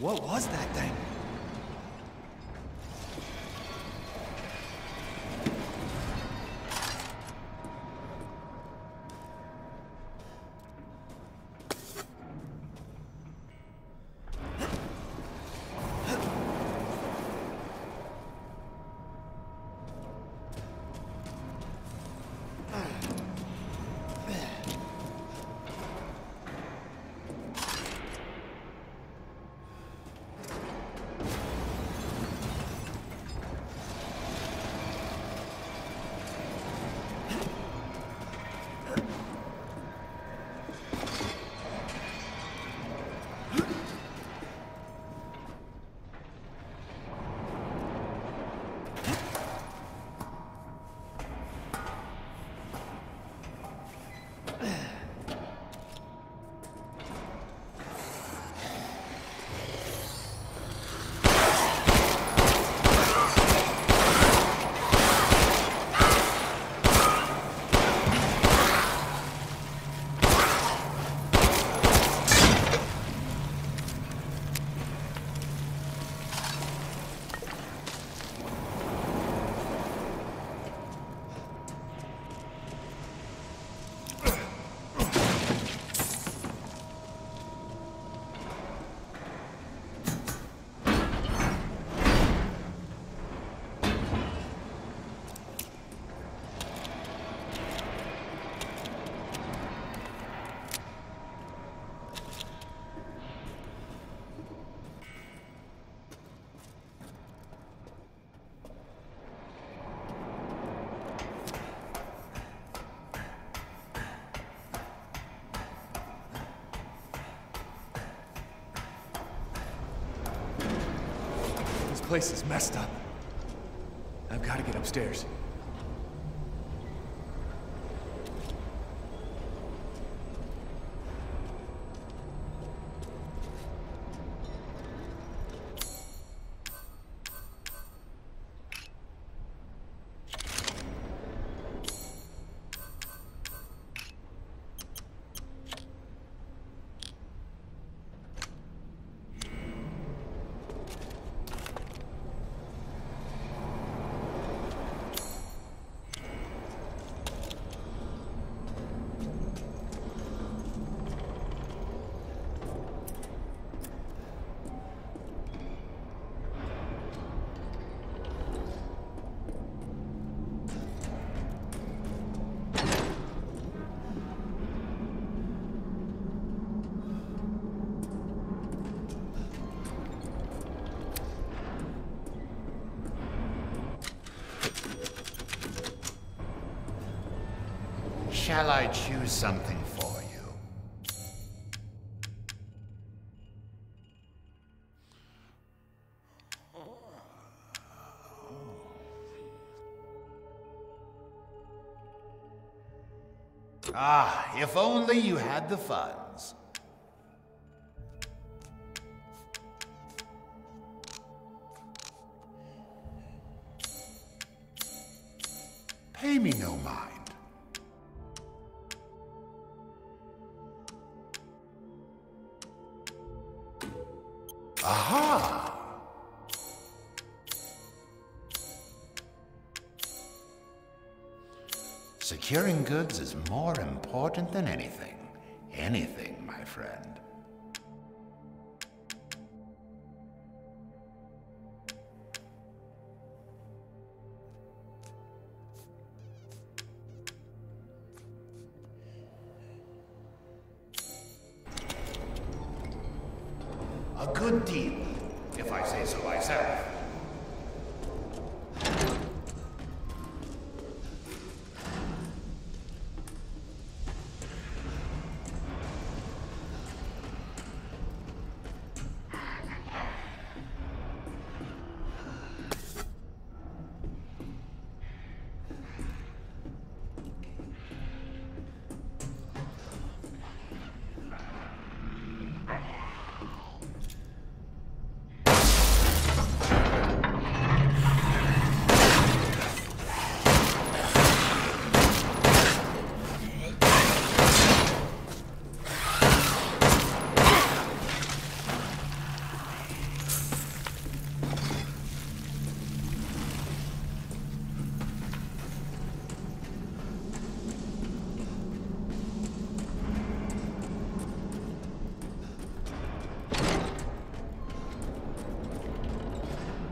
What was that thing? This place is messed up. I've got to get upstairs. Shall I choose something for you? Ah, if only you had the funds. Pay me no mind. Aha! Securing goods is more important than anything. Anything, my friend.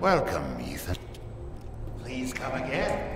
Welcome, Ethan. Please come again.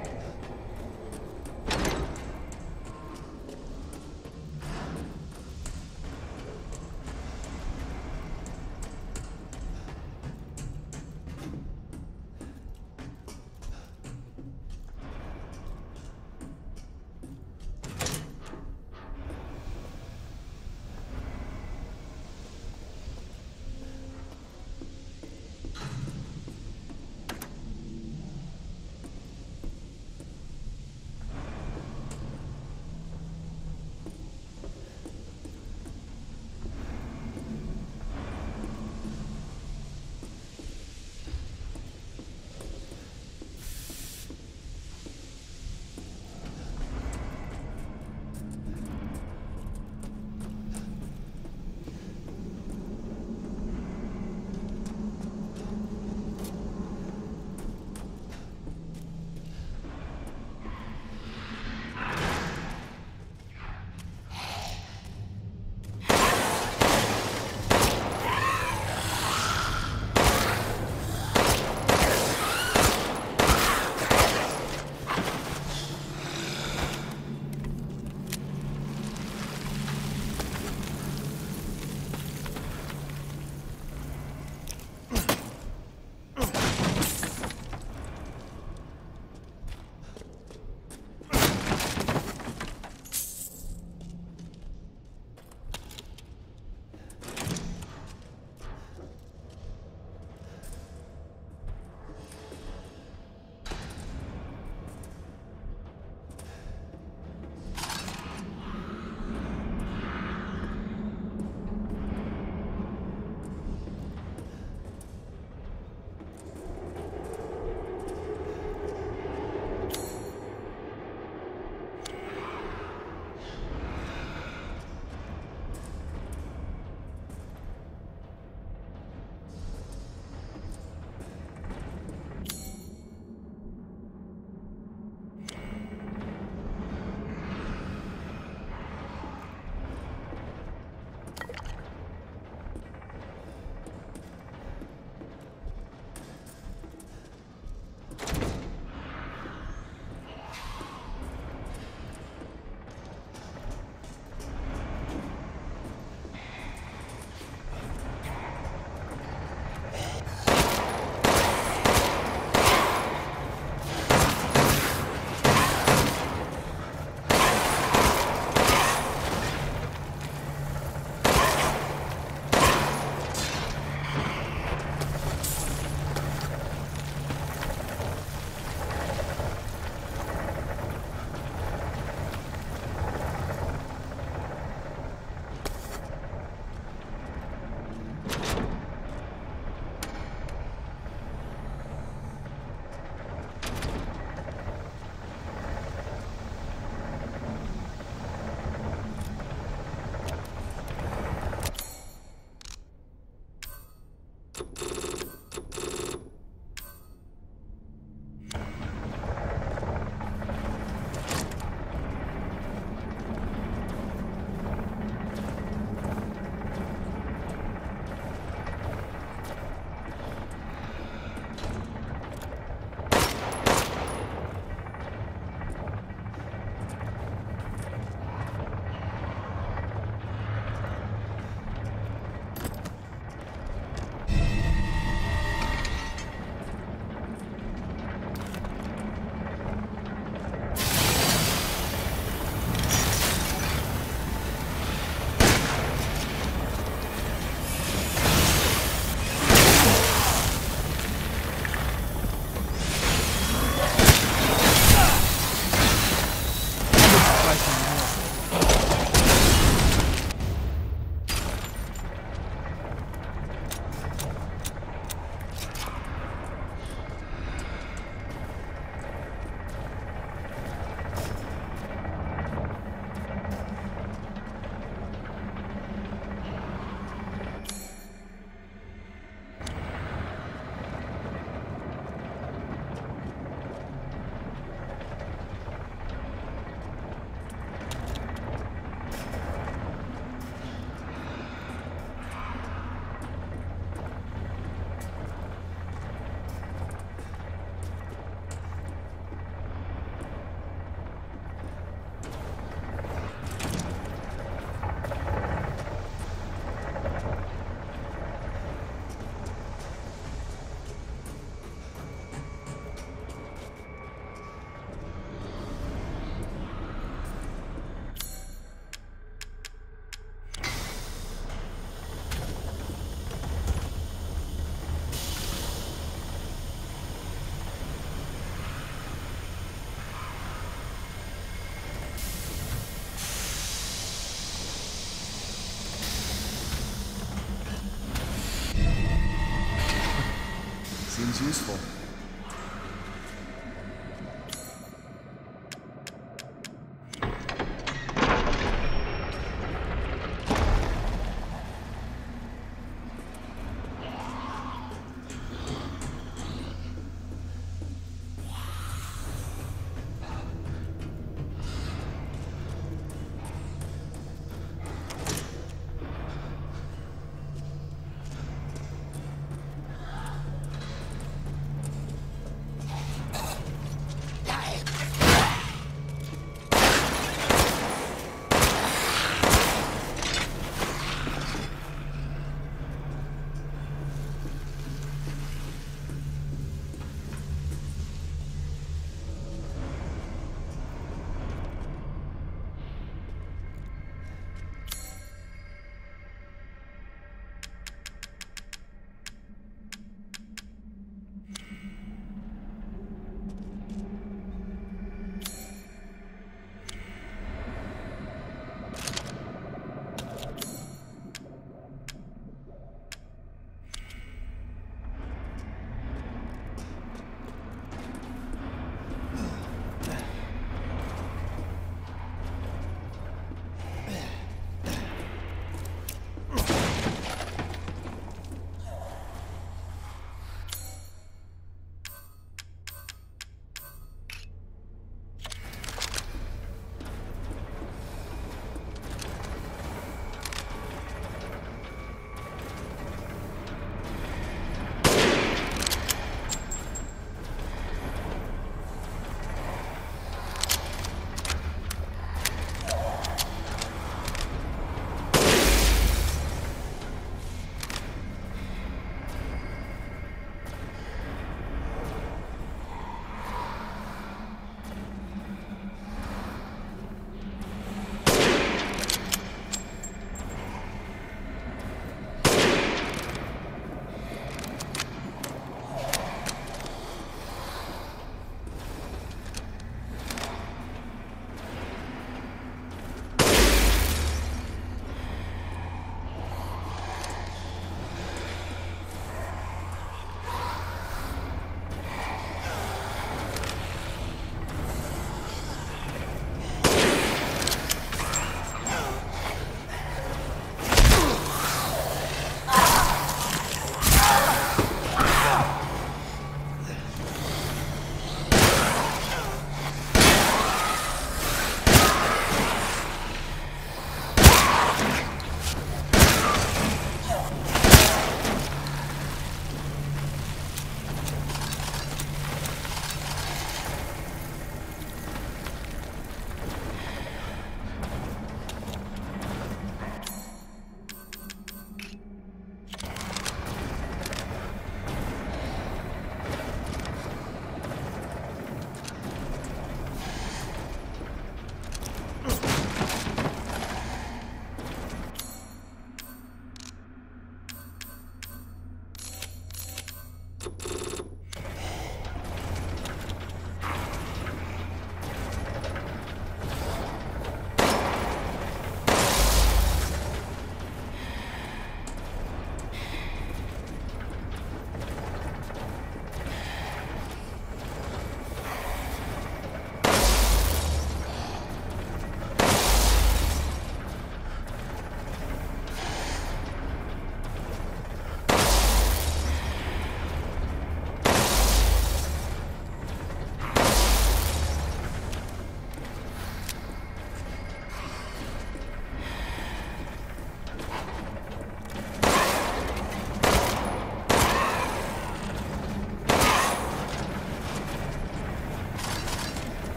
seems useful.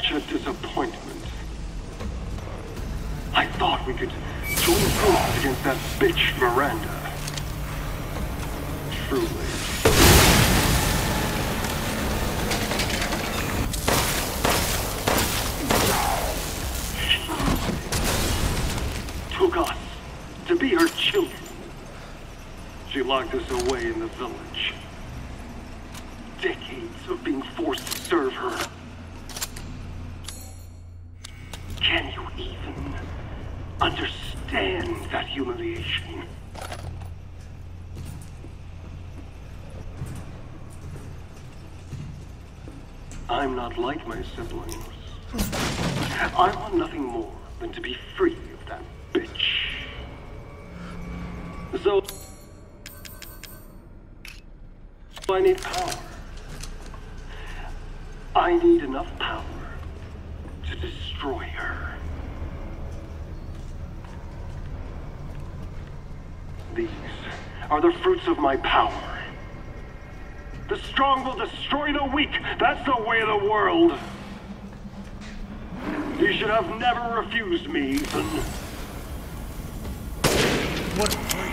such a disappointment. I thought we could join forces against that bitch Miranda. Truly. Took us to be her children. She locked us away in the village. Decades of being forced to serve her. Can you even understand that humiliation? I'm not like my siblings. I want nothing more than to be free of that bitch. So I need power. I need enough power to destroy her. These are the fruits of my power. The strong will destroy the weak. That's the way of the world. You should have never refused me, Ethan. What a freak.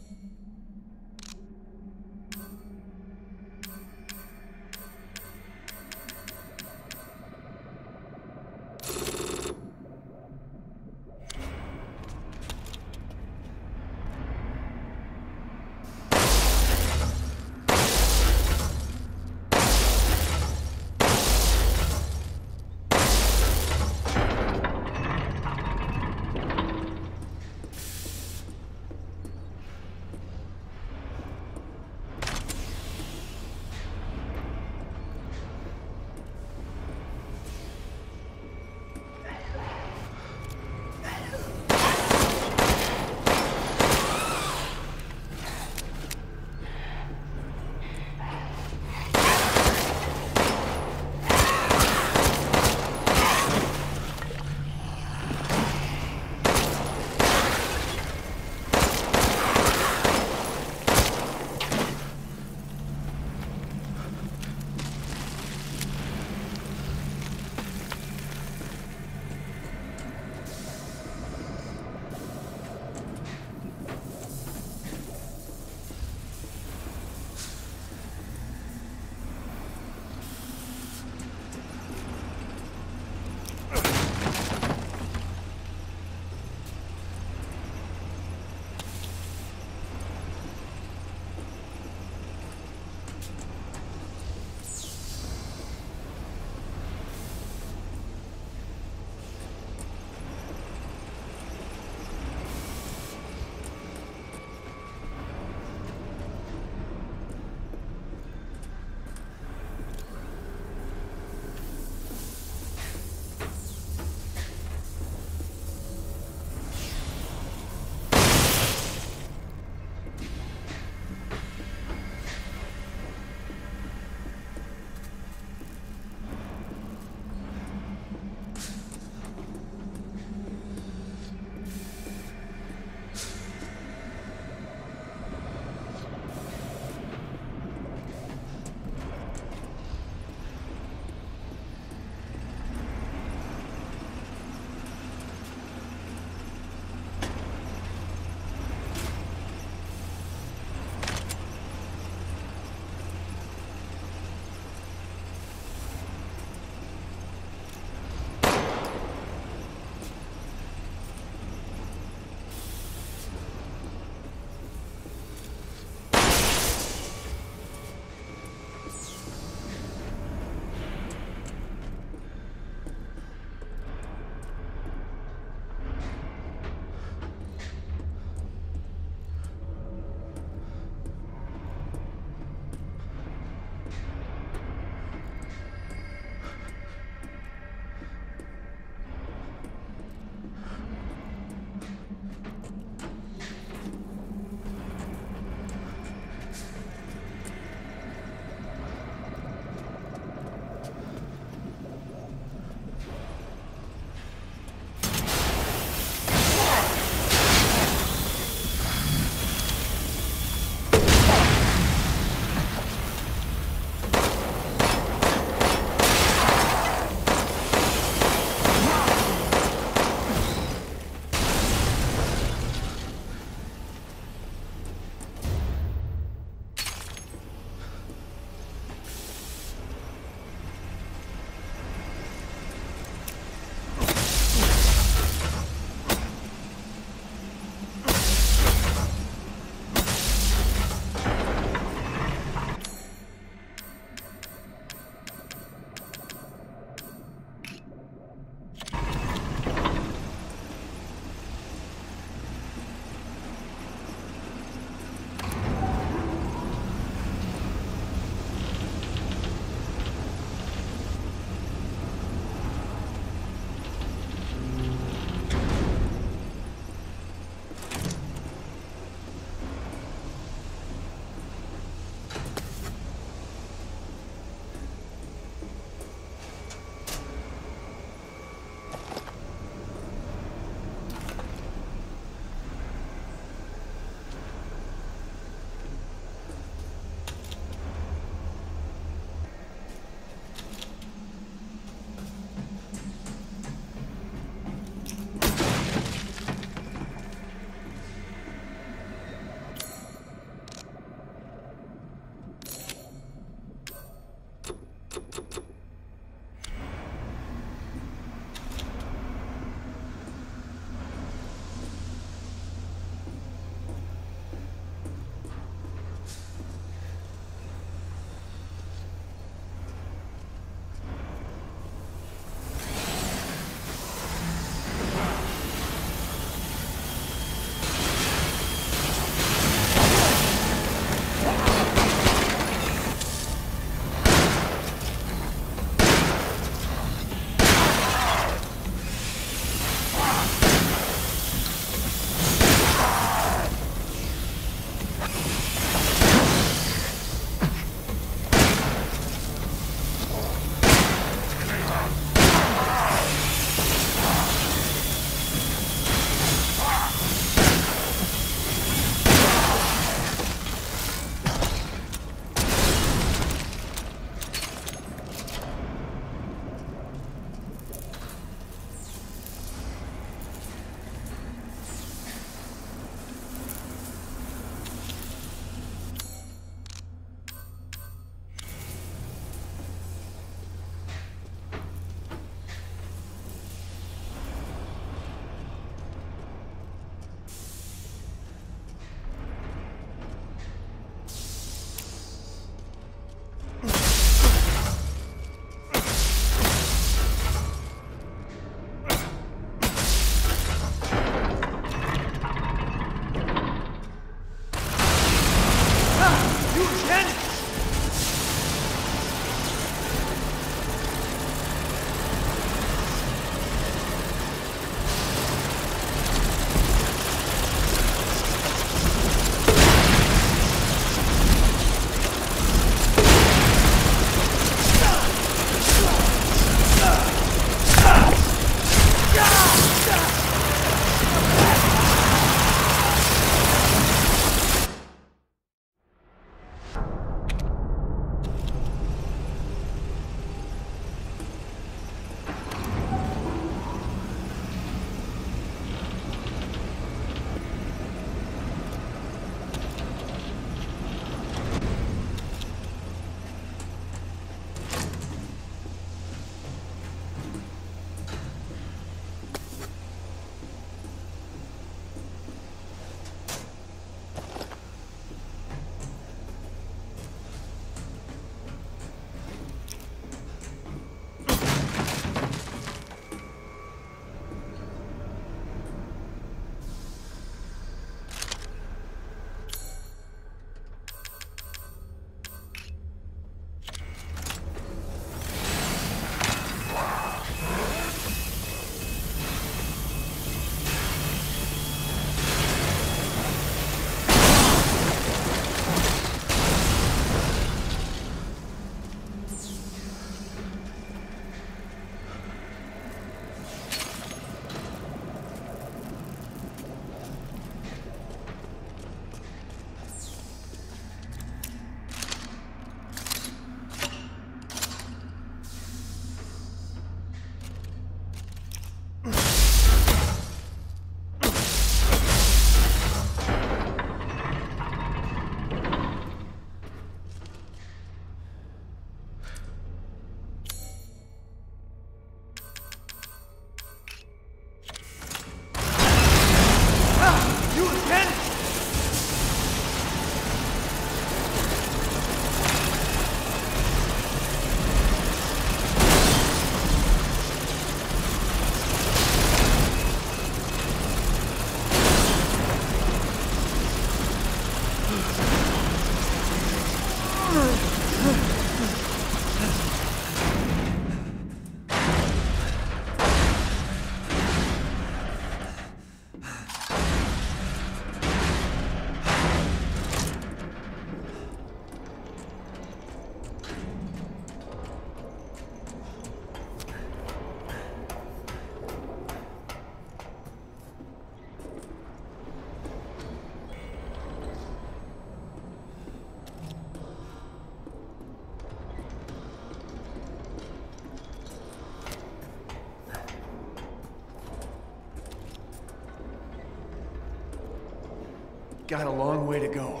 Got a long way to go.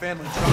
Family truck.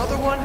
Another one?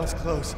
files close.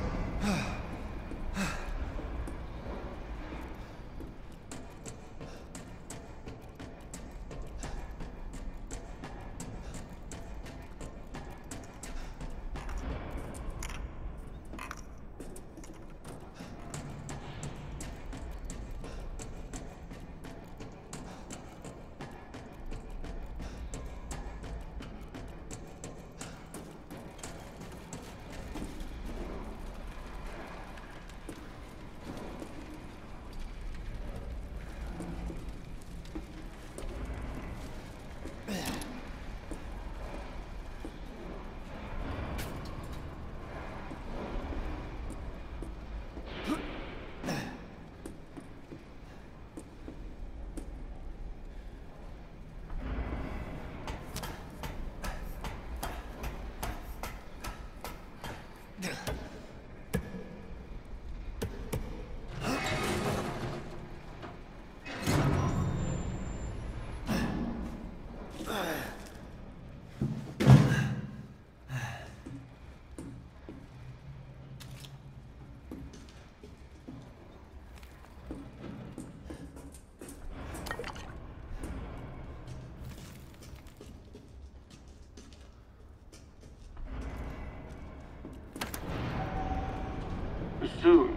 Soon,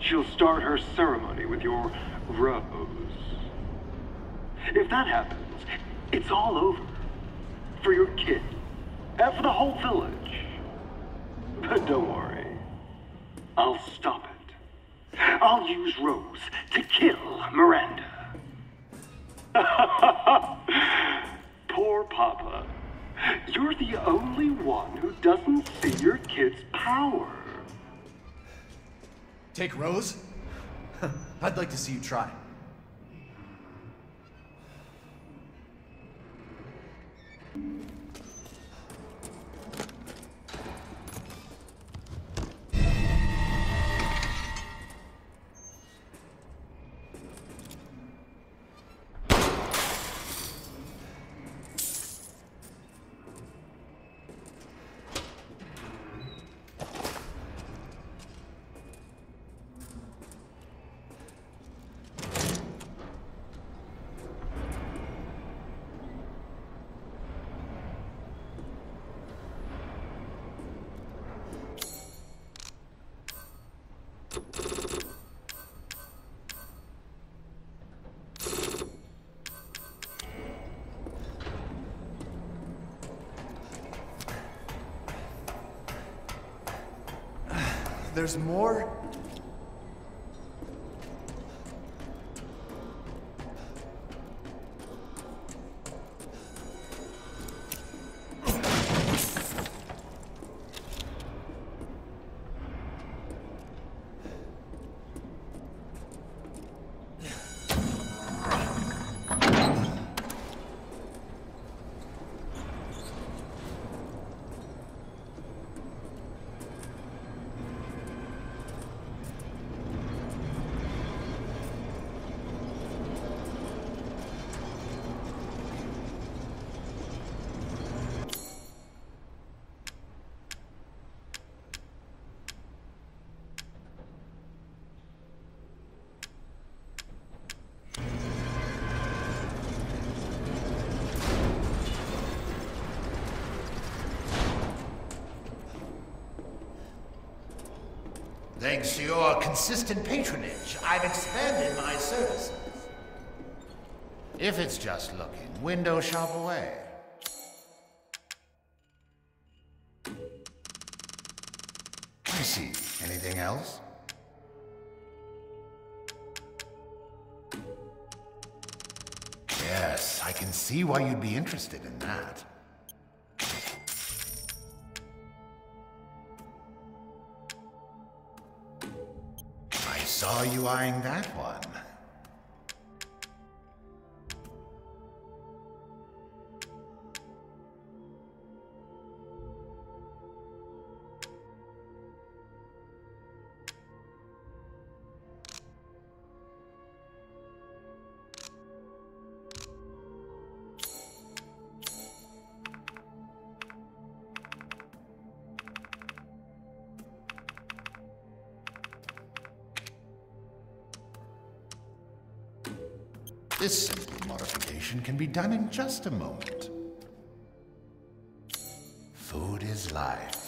she'll start her ceremony with your rose. If that happens, it's all over. For your kid, and for the whole village. But don't worry, I'll stop it. I'll use Rose to kill Miranda. Poor Papa. You're the only one who doesn't see your kid's power. Take Rose? I'd like to see you try. There's more? Thanks to your consistent patronage, I've expanded my services. If it's just looking, window shop away. I see. Anything else? Yes, I can see why you'd be interested in that. Saw you eyeing that one. This simple modification can be done in just a moment. Food is life.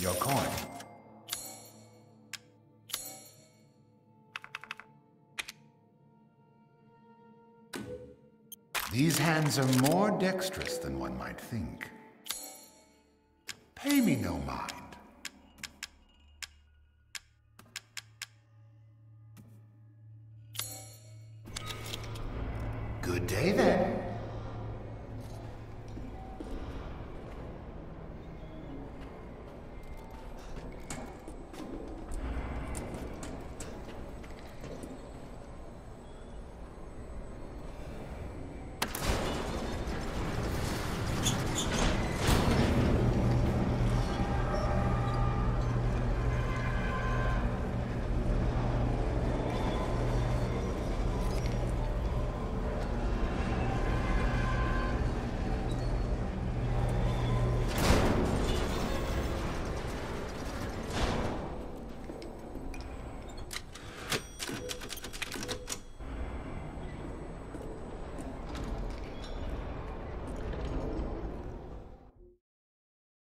Your coin. These hands are more dexterous than one might think. Pay me no mind.